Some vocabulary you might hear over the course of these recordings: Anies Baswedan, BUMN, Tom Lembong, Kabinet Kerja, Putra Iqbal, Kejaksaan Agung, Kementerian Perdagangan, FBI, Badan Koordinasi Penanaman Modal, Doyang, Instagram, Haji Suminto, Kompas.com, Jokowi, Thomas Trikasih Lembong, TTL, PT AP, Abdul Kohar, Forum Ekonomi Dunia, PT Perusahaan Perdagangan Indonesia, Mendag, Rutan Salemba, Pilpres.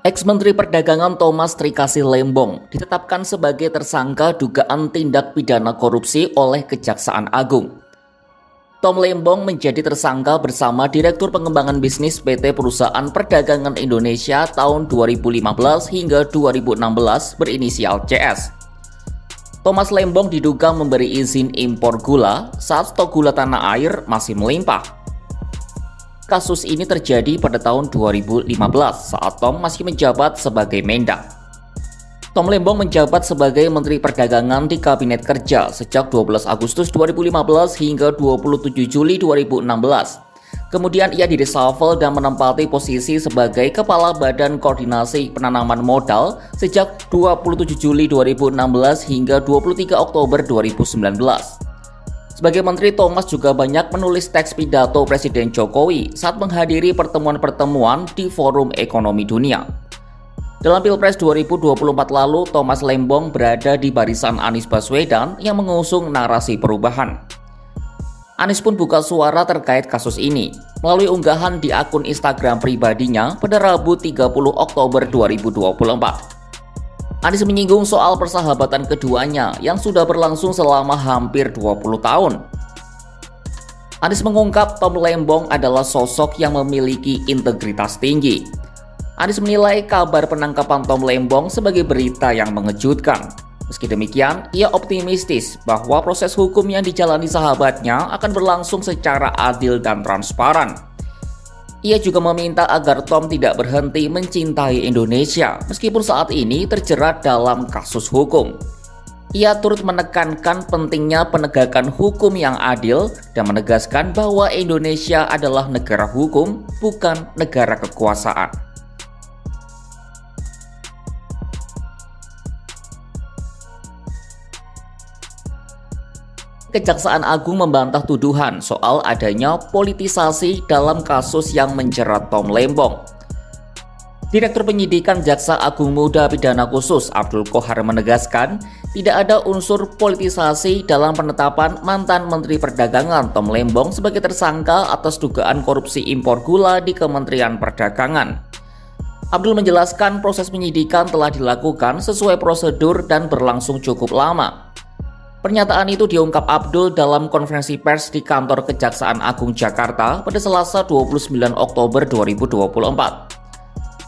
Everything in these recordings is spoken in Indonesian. Ex-Menteri Perdagangan Thomas Trikasih Lembong ditetapkan sebagai tersangka dugaan tindak pidana korupsi oleh Kejaksaan Agung. Tom Lembong menjadi tersangka bersama Direktur Pengembangan Bisnis PT Perusahaan Perdagangan Indonesia tahun 2015 hingga 2016 berinisial CS. Thomas Lembong diduga memberi izin impor gula saat stok gula tanah air masih melimpah. Kasus ini terjadi pada tahun 2015 saat Tom masih menjabat sebagai Mendag. Tom Lembong menjabat sebagai Menteri Perdagangan di Kabinet Kerja sejak 12 Agustus 2015 hingga 27 Juli 2016. Kemudian ia diresafel dan menempati posisi sebagai Kepala Badan Koordinasi Penanaman Modal sejak 27 Juli 2016 hingga 23 Oktober 2019. Sebagai menteri, Thomas juga banyak menulis teks pidato Presiden Jokowi saat menghadiri pertemuan-pertemuan di Forum Ekonomi Dunia. Dalam Pilpres 2024 lalu, Thomas Lembong berada di barisan Anies Baswedan yang mengusung narasi perubahan. Anies pun buka suara terkait kasus ini melalui unggahan di akun Instagram pribadinya pada Rabu 30 Oktober 2024. Anies menyinggung soal persahabatan keduanya yang sudah berlangsung selama hampir 20 tahun. Anies mengungkap Tom Lembong adalah sosok yang memiliki integritas tinggi. Anies menilai kabar penangkapan Tom Lembong sebagai berita yang mengejutkan. Meski demikian, ia optimistis bahwa proses hukum yang dijalani sahabatnya akan berlangsung secara adil dan transparan. Ia juga meminta agar Tom tidak berhenti mencintai Indonesia meskipun saat ini terjerat dalam kasus hukum. Ia turut menekankan pentingnya penegakan hukum yang adil dan menegaskan bahwa Indonesia adalah negara hukum, bukan negara kekuasaan. Kejaksaan Agung membantah tuduhan soal adanya politisasi dalam kasus yang menjerat Tom Lembong. Direktur Penyidikan Jaksa Agung Muda Pidana Khusus Abdul Kohar menegaskan tidak ada unsur politisasi dalam penetapan mantan Menteri Perdagangan Tom Lembong sebagai tersangka atas dugaan korupsi impor gula di Kementerian Perdagangan. Abdul menjelaskan proses penyidikan telah dilakukan sesuai prosedur dan berlangsung cukup lama. Pernyataan itu diungkap Abdul dalam konferensi pers di kantor Kejaksaan Agung Jakarta pada Selasa 29 Oktober 2024.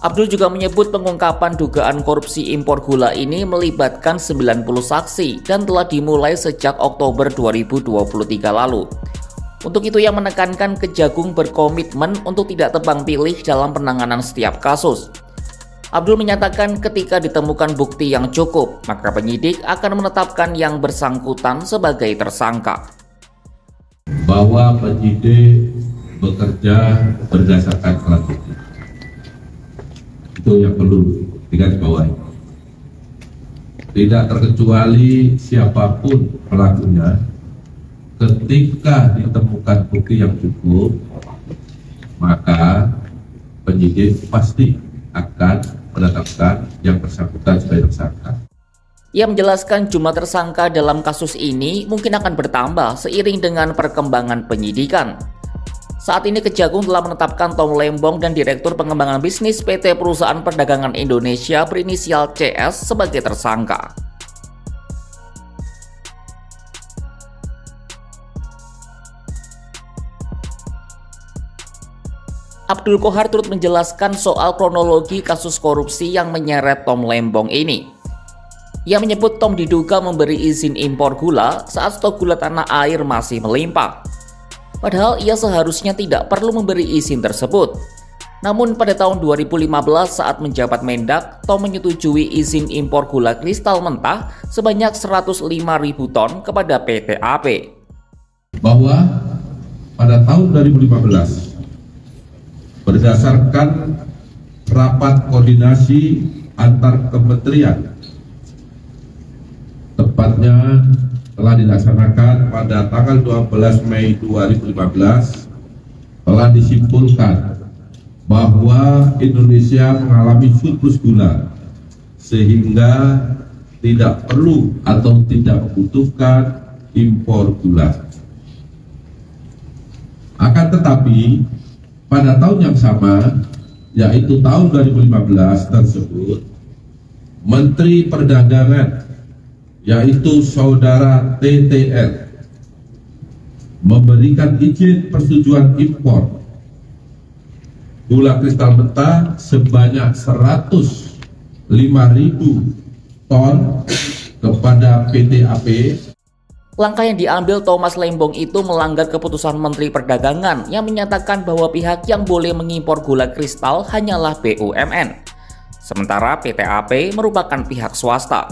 Abdul juga menyebut pengungkapan dugaan korupsi impor gula ini melibatkan 90 saksi dan telah dimulai sejak Oktober 2023 lalu. Untuk itu ia menekankan Kejagung berkomitmen untuk tidak tebang pilih dalam penanganan setiap kasus. Abdul menyatakan ketika ditemukan bukti yang cukup, maka penyidik akan menetapkan yang bersangkutan sebagai tersangka. Bahwa penyidik bekerja berdasarkan alat bukti. Itu yang perlu digarisbawahi. Tidak terkecuali siapapun pelakunya, ketika ditemukan bukti yang cukup, maka penyidik pasti akan menetapkan yang bersangkutan sebagai tersangka. Ia menjelaskan jumlah tersangka dalam kasus ini mungkin akan bertambah seiring dengan perkembangan penyidikan. Saat ini Kejagung telah menetapkan Tom Lembong dan Direktur Pengembangan Bisnis PT Perusahaan Perdagangan Indonesia berinisial CS sebagai tersangka. Abdul Kohar turut menjelaskan soal kronologi kasus korupsi yang menyeret Tom Lembong ini. Ia menyebut Tom diduga memberi izin impor gula saat stok gula tanah air masih melimpah. Padahal ia seharusnya tidak perlu memberi izin tersebut. Namun pada tahun 2015 saat menjabat Mendag, Tom menyetujui izin impor gula kristal mentah sebanyak 105.000 ton kepada PT AP. Bahwa pada tahun 2015 berdasarkan rapat koordinasi antar kementerian, tepatnya telah dilaksanakan pada tanggal 12 Mei 2015, telah disimpulkan bahwa Indonesia mengalami surplus gula sehingga tidak perlu atau tidak membutuhkan impor gula. Akan tetapi pada tahun yang sama, yaitu tahun 2015 tersebut, Menteri Perdagangan yaitu saudara TTL memberikan izin persetujuan impor gula kristal mentah sebanyak 105.000 ton kepada PT AP. Langkah yang diambil Thomas Lembong itu melanggar keputusan Menteri Perdagangan yang menyatakan bahwa pihak yang boleh mengimpor gula kristal hanyalah BUMN. Sementara PT AP merupakan pihak swasta.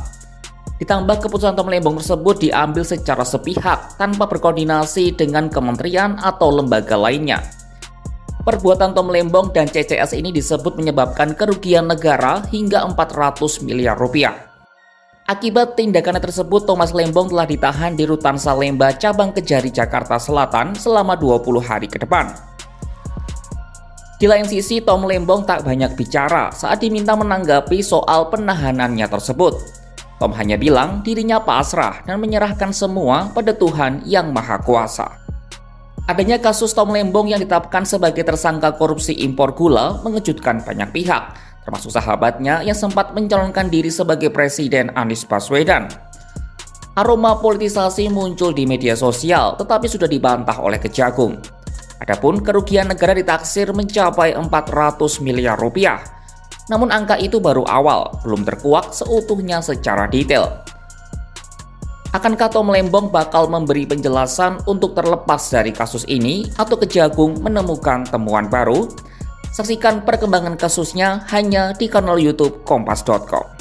Ditambah keputusan Thomas Lembong tersebut diambil secara sepihak tanpa berkoordinasi dengan kementerian atau lembaga lainnya. Perbuatan Thomas Lembong dan CCS ini disebut menyebabkan kerugian negara hingga 400 miliar rupiah. Akibat tindakan tersebut, Thomas Lembong telah ditahan di Rutan Salemba, Cabang Kejari, Jakarta Selatan selama 20 hari ke depan. Di lain sisi, Thomas Lembong tak banyak bicara saat diminta menanggapi soal penahanannya tersebut. Tom hanya bilang dirinya pasrah dan menyerahkan semua pada Tuhan yang Maha Kuasa. Adanya kasus Thomas Lembong yang ditetapkan sebagai tersangka korupsi impor gula mengejutkan banyak pihak, termasuk sahabatnya yang sempat mencalonkan diri sebagai Presiden Anies Baswedan. Aroma politisasi muncul di media sosial tetapi sudah dibantah oleh Kejagung. Adapun kerugian negara ditaksir mencapai 400 miliar rupiah. Namun angka itu baru awal, belum terkuak seutuhnya secara detail. Akankah Thomas Lembong bakal memberi penjelasan untuk terlepas dari kasus ini atau Kejagung menemukan temuan baru? Saksikan perkembangan kasusnya hanya di kanal YouTube Kompas.com.